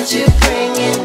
what you bring in.